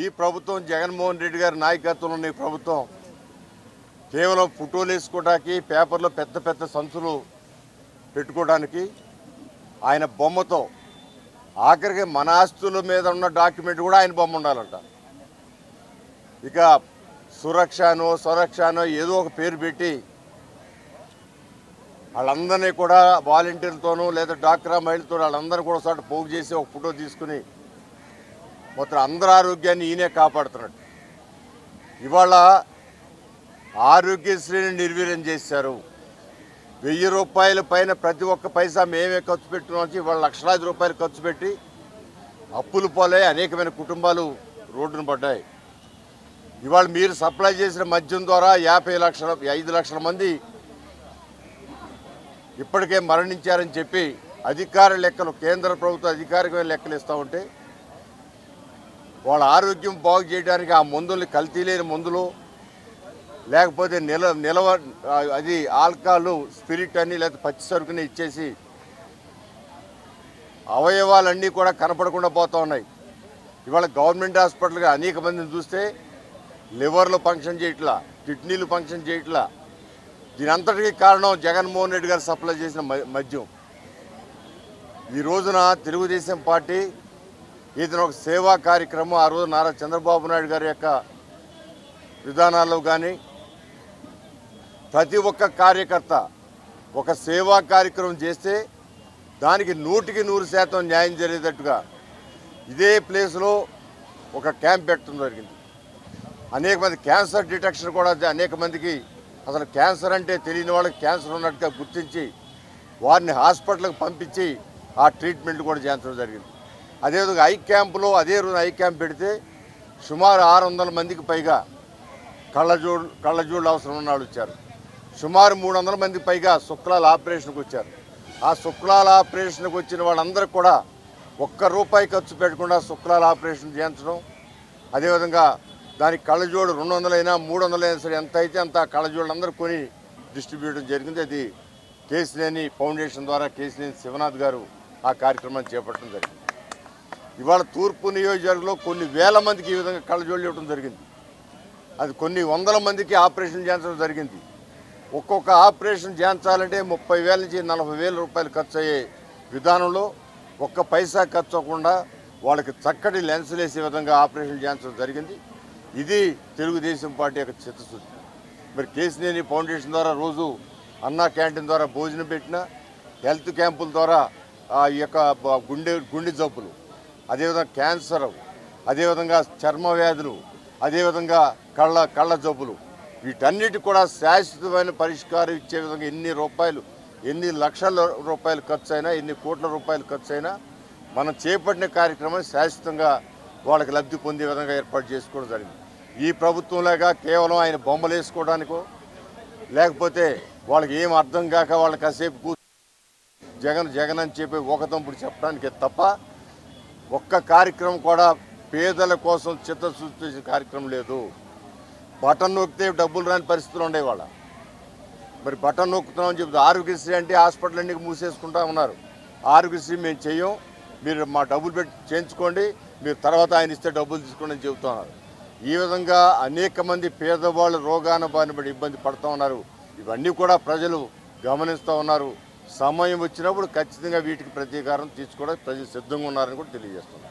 ఈ ప్రభుత్వం జగన్మోహన్ రెడ్డి గారి నాయకత్వంలోని ప్రభుత్వం కేవలం ఫోటోలు తీసుకోవడానికి పేపర్లో పెద్ద పెద్ద సంచులు పెట్టుకోవడానికి ఆయన బొమ్మతో ఆఖరికి మన ఆస్తుల మీద ఉన్న డాక్యుమెంట్ కూడా ఆయన బొమ్మ ఉండాలంట. ఇక సురక్షను సురక్షను ఏదో ఒక పేరు పెట్టి వాళ్ళందరినీ కూడా వాలంటీర్లతోనూ లేదా డాక్రా మహిళతో వాళ్ళందరినీ కూడా ఒకసారి పోగు చేసి ఒక ఫోటో తీసుకుని మొత్తం అందరి ఆరోగ్యాన్ని ఈయనే కాపాడుతున్నాడు. ఇవాళ ఆరోగ్యశ్రీని నిర్వీర్యం చేశారు. 1000 రూపాయల పైన ప్రతి ఒక్క పైసా మేమే ఖర్చు పెట్టుకోవచ్చు. ఇవాళ లక్షలాది రూపాయలు ఖర్చు పెట్టి అప్పులు పోలే అనేకమైన కుటుంబాలు రోడ్డును పడ్డాయి. ఇవాళ మీరు సప్లై చేసిన మద్యం ద్వారా 5 లక్షల మంది ఇప్పటికే మరణించారని చెప్పి అధికార లెక్కలు, కేంద్ర ప్రభుత్వ అధికారికమైన లెక్కలు ఇస్తూ ఉంటే వాళ్ళ ఆరోగ్యం బాగు చేయడానికి ఆ మందుల్ని, కల్తీ లేని మందులు, లేకపోతే నిలవ అది ఆల్కహాల్, స్పిరిట్ అని, లేకపోతే పచ్చి సరుకుని ఇచ్చేసి అవయవాలన్నీ కూడా కనపడకుండా పోతూ ఉన్నాయి. ఇవాళ గవర్నమెంట్ హాస్పిటల్గా అనేక మందిని చూస్తే లివర్లు ఫంక్షన్ చేయట్లా, కిడ్నీలు ఫంక్షన్ చేయట్లా. దీని అంతటికీ కారణం జగన్మోహన్ రెడ్డి గారు సప్లై చేసిన మద్యం. ఈ రోజున తెలుగుదేశం పార్టీ ఏదైనా ఒక సేవా కార్యక్రమం, ఆ రోజు నారా చంద్రబాబు నాయుడు గారి యొక్క విధానాల్లో కానీ ప్రతి ఒక్క కార్యకర్త ఒక సేవా కార్యక్రమం చేస్తే దానికి 100% న్యాయం జరిగేటట్టుగా ఇదే ప్లేస్లో ఒక క్యాంప్ పెట్టడం జరిగింది. అనేక మంది క్యాన్సర్ డిటెక్షన్ కూడా, అనేక మందికి అసలు క్యాన్సర్ అంటే తెలియని వాళ్ళకి క్యాన్సర్ ఉన్నట్టుగా గుర్తించి వారిని హాస్పిటల్కి పంపించి ఆ ట్రీట్మెంట్ కూడా చేయించడం జరిగింది. అదేవిధంగా ఐ క్యాంపులో అదే రోజు ఐ క్యాంప్ పెడితే సుమారు 600 మందికి పైగా కళ్ళజోళ్ళు అవసరం ఉన్న వాళ్ళు వచ్చారు. సుమారు 300 మందికి పైగా శుక్లాల ఆపరేషన్కి వచ్చారు. ఆ శుక్లాల ఆపరేషన్కి వచ్చిన వాళ్ళందరికీ కూడా ₹1 ఖర్చు పెట్టకుండా శుక్లాల ఆపరేషన్ చేయించడం, అదేవిధంగా దానికి కళ్ళజోడు 200 అయినా 300 అయినా సరే ఎంత అయితే అంత కళ్ళజోళ్ళు అందరూ కొని డిస్ట్రిబ్యూట్ జరిగింది. అది కేసినేని ఫౌండేషన్ ద్వారా కేసినేని శివనాథ్ గారు ఆ కార్యక్రమాన్ని చేపట్టడం జరిగింది. ఇవాళ తూర్పు నియోజకవర్గంలో కొన్ని వేల మందికి ఈ విధంగా కళ్ళజోళ్ళు ఇవ్వడం జరిగింది. అది కొన్ని వందల మందికి ఆపరేషన్ చేయించడం జరిగింది. ఒక్కొక్క ఆపరేషన్ చేయించాలంటే 30,000 నుంచి 40,000 రూపాయలు ఖర్చు అయ్యే విధానంలో ఒక్క పైసా ఖర్చు అవ్వకుండా వాళ్ళకి చక్కటి లెన్సులు వేసే విధంగా ఆపరేషన్ చేయించడం జరిగింది. ఇది తెలుగుదేశం పార్టీ యొక్క చిత్తశుద్ధి. మరి కేసినేని ఫౌండేషన్ ద్వారా రోజు అన్నా క్యాంటీన్ ద్వారా భోజనం పెట్టిన, హెల్త్ క్యాంపుల ద్వారా ఈ యొక్క గుండె జబ్బులు, అదేవిధంగా క్యాన్సర్, అదేవిధంగా చర్మ వ్యాధులు, అదేవిధంగా కళ్ళ జబ్బులు, వీటన్నిటి కూడా శాశ్వతమైన పరిష్కారం ఇచ్చే విధంగా ఎన్ని లక్షల రూపాయలు ఖర్చు అయినా, ఎన్ని కోట్ల రూపాయలు ఖర్చు అయినా మనం చేపట్టిన కార్యక్రమాన్ని శాశ్వతంగా వాళ్ళకి లబ్ధి పొందే విధంగా ఏర్పాటు చేసుకోవడం జరిగింది. ఈ ప్రభుత్వంలాగా కేవలం ఆయన బొమ్మలు వేసుకోవడానికో, లేకపోతే వాళ్ళకి ఏం అర్థం కాక వాళ్ళు కాసేపు జగన్ జగన్ అని చెప్పి ఒకతంపుడు చెప్పడానికి తప్ప ఒక్క కార్యక్రమం కూడా పేదల కోసం చిత్తశుద్ధి చేసే కార్యక్రమం లేదు. బటన్ నొక్కితే డబ్బులు రాని పరిస్థితులు ఉండే వాళ్ళ. మరి బటన్ నొక్కుతున్నామని చెప్తే ఆరోగ్యశ్రీ అంటే హాస్పిటల్ అన్నీ మూసేసుకుంటా ఉన్నారు. ఆరోగ్యశ్రీ మేము చెయ్యం, మీరు మా డబ్బులు పెట్టి చేయించుకోండి, మీరు తర్వాత ఆయన ఇస్తే డబ్బులు తీసుకోండి అని చెబుతున్నారు. ఈ విధంగా అనేక మంది పేదవాళ్ళు రోగాన బారిన ఇబ్బంది పడుతూ ఉన్నారు. ఇవన్నీ కూడా ప్రజలు గమనిస్తూ ఉన్నారు. సమయం వచ్చినప్పుడు ఖచ్చితంగా వీటికి ప్రతీకారం తీసుకోవడానికి ప్రజలు సిద్ధంగా ఉన్నారని కూడా తెలియజేస్తున్నారు.